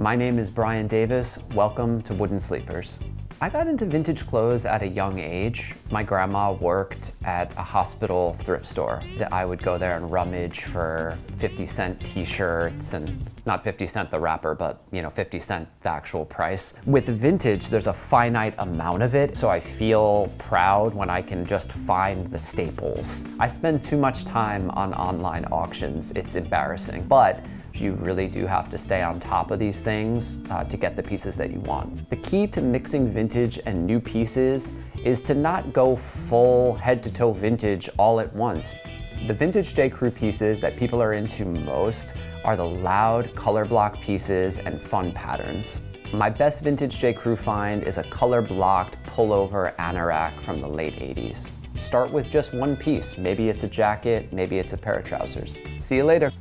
My name is Brian Davis. Welcome to Wooden Sleepers. I got into vintage clothes at a young age. My grandma worked at a hospital thrift store. I would go there and rummage for 50-cent t-shirts, and not 50 cent the wrapper, but 50 cent the actual price. With vintage, there's a finite amount of it, so I feel proud when I can just find the staples. I spend too much time on online auctions. It's embarrassing, but you really do have to stay on top of these things to get the pieces that you want. The key to mixing vintage and new pieces is to not go full head-to-toe vintage all at once. The vintage J.Crew pieces that people are into most are the loud color block pieces and fun patterns. My best vintage J.Crew find is a color blocked pullover anorak from the late 80s. Start with just one piece. Maybe it's a jacket, maybe it's a pair of trousers. See you later.